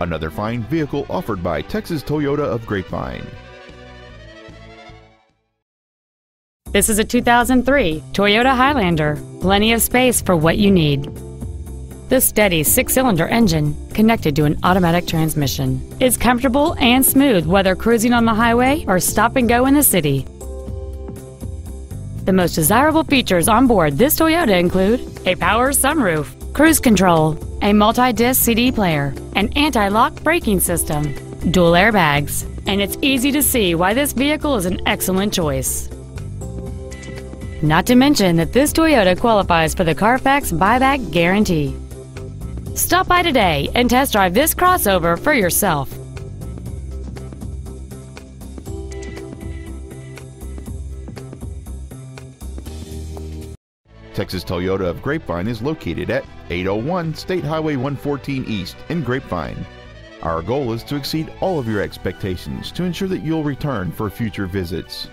another fine vehicle offered by Texas Toyota of Grapevine. This is a 2003 Toyota Highlander, plenty of space for what you need. This steady 6-cylinder engine, connected to an automatic transmission, is comfortable and smooth whether cruising on the highway or stop and go in the city. The most desirable features on board this Toyota include a power sunroof, cruise control, a multi-disc CD player, an anti-lock braking system, dual airbags, and it's easy to see why this vehicle is an excellent choice. Not to mention that this Toyota qualifies for the Carfax buyback guarantee. Stop by today and test drive this crossover for yourself. Texas Toyota of Grapevine is located at 801 State Highway 114 East in Grapevine. Our goal is to exceed all of your expectations to ensure that you'll return for future visits.